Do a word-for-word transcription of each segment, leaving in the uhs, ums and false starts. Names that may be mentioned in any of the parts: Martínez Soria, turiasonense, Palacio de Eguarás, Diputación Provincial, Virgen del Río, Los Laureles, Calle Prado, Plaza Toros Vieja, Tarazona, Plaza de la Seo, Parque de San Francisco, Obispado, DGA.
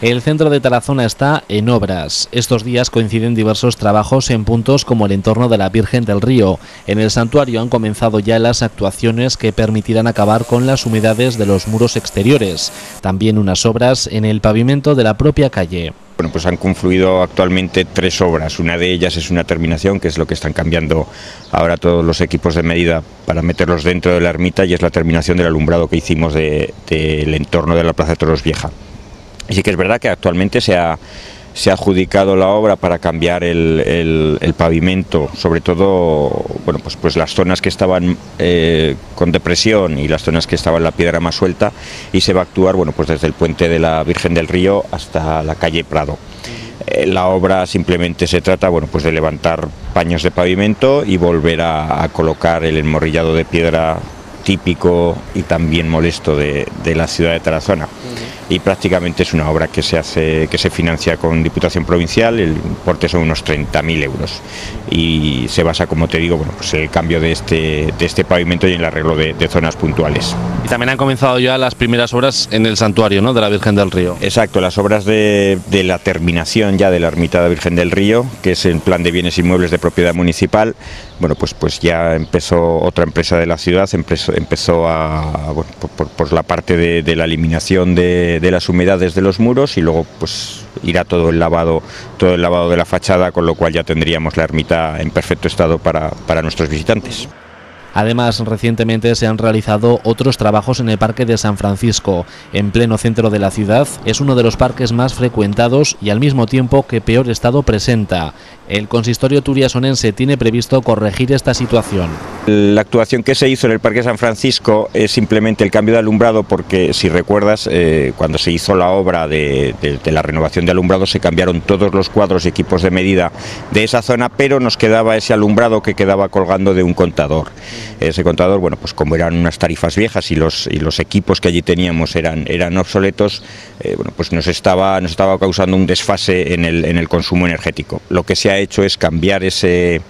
El centro de Tarazona está en obras. Estos días coinciden diversos trabajos en puntos como el entorno de la Virgen del Río. En el santuario han comenzado ya las actuaciones que permitirán acabar con las humedades de los muros exteriores. También unas obras en el pavimento de la propia calle. Bueno, pues han confluido actualmente tres obras. Una de ellas es una terminación, que es lo que están cambiando ahora todos los equipos de medida para meterlos dentro de la ermita, y es la terminación del alumbrado que hicimos del de, de entorno de la Plaza Toros Vieja. Y sí que es verdad que actualmente se ha, se ha adjudicado la obra para cambiar el, el, el pavimento, sobre todo, bueno, pues, pues las zonas que estaban eh, con depresión y las zonas que estaban la piedra más suelta, y se va a actuar, bueno, pues desde el puente de la Virgen del Río hasta la calle Prado. Eh, la obra simplemente se trata, bueno, pues de levantar paños de pavimento y volver a, a colocar el enmorrillado de piedra típico y también molesto de, de la ciudad de Tarazona. Uh-huh. Y prácticamente es una obra que se hace, que se financia con Diputación Provincial. El importe son unos treinta mil euros y se basa, como te digo, bueno, pues en el cambio de este, de este pavimento y en el arreglo de, de zonas puntuales. Y también han comenzado ya las primeras obras en el santuario, ¿no?, de la Virgen del Río. Exacto, las obras de, de la terminación ya de la ermita de la Virgen del Río, que es el plan de bienes inmuebles de propiedad municipal. Bueno, pues, pues ya empezó otra empresa de la ciudad, empresa, empezó a, bueno, por, por, por la parte de, de la eliminación de, de las humedades de los muros, y luego pues irá todo el lavado todo el lavado de la fachada, con lo cual ya tendríamos la ermita en perfecto estado para, para nuestros visitantes. Además, recientemente se han realizado otros trabajos en el Parque de San Francisco. En pleno centro de la ciudad, es uno de los parques más frecuentados y al mismo tiempo que peor estado presenta. El consistorio turiasonense tiene previsto corregir esta situación. La actuación que se hizo en el Parque de San Francisco es simplemente el cambio de alumbrado, porque si recuerdas, eh, cuando se hizo la obra de, de, de la renovación de alumbrado, se cambiaron todos los cuadros y equipos de medida de esa zona, pero nos quedaba ese alumbrado que quedaba colgando de un contador. Ese contador, bueno, pues como eran unas tarifas viejas y los, y los equipos que allí teníamos eran, eran obsoletos, eh, bueno, pues nos estaba, nos estaba causando un desfase en el, en el consumo energético. Lo que se ha hecho es cambiar ese,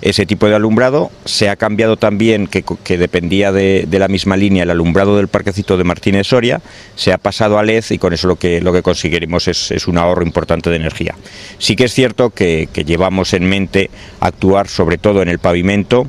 ese tipo de alumbrado. Se ha cambiado también, que, que dependía de, de la misma línea, el alumbrado del parquecito de Martínez Soria, se ha pasado a LED, y con eso lo que, lo que conseguiremos es, es un ahorro importante de energía. Sí que es cierto que, que llevamos en mente actuar sobre todo en el pavimento,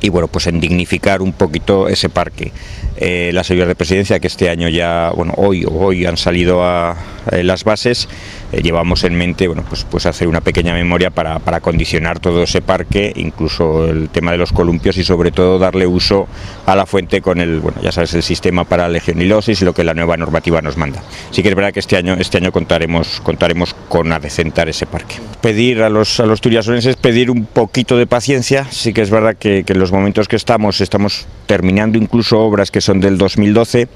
y bueno, pues en dignificar un poquito ese parque. Eh, las ayudas de presidencia, que este año ya, bueno, hoy hoy han salido a, a las bases, eh, llevamos en mente, bueno, pues, pues hacer una pequeña memoria para, para acondicionar todo ese parque, incluso el tema de los columpios, y sobre todo darle uso a la fuente con el, bueno, ya sabes, el sistema para legioneliosis y lo que la nueva normativa nos manda. Sí que es verdad que este año este año contaremos contaremos con adecentar ese parque. Pedir a los, a los turiasonenses, pedir un poquito de paciencia. Sí que es verdad que, que los momentos que estamos, estamos terminando incluso obras que son del dos mil doce,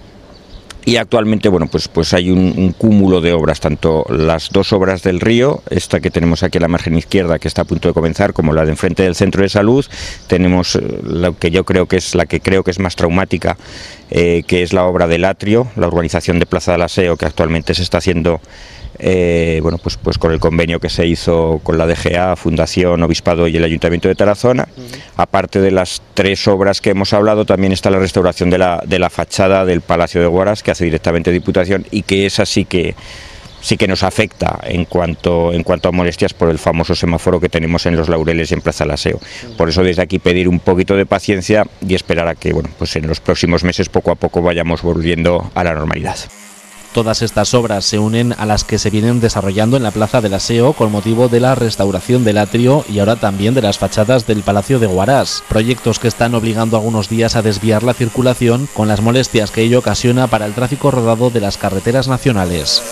y actualmente, bueno, pues, pues hay un, un cúmulo de obras, tanto las dos obras del río, esta que tenemos aquí a la margen izquierda, que está a punto de comenzar, como la de enfrente del centro de salud. Tenemos lo que yo creo que es la que creo que es más traumática, eh, que es la obra del atrio, la urbanización de Plaza de la Seo, que actualmente se está haciendo, Eh, bueno, pues, pues con el convenio que se hizo con la D G A, Fundación, Obispado y el Ayuntamiento de Tarazona. Aparte de las tres obras que hemos hablado, también está la restauración de la, de la fachada del Palacio de Eguarás, que hace directamente Diputación, y que es así que sí que nos afecta en cuanto, en cuanto a molestias por el famoso semáforo que tenemos en Los Laureles y en Plaza de la Seo. Por eso desde aquí pedir un poquito de paciencia y esperar a que, bueno, pues en los próximos meses poco a poco vayamos volviendo a la normalidad. Todas estas obras se unen a las que se vienen desarrollando en la Plaza de la Seo con motivo de la restauración del atrio y ahora también de las fachadas del Palacio de Eguarás, proyectos que están obligando algunos días a desviar la circulación, con las molestias que ello ocasiona para el tráfico rodado de las carreteras nacionales.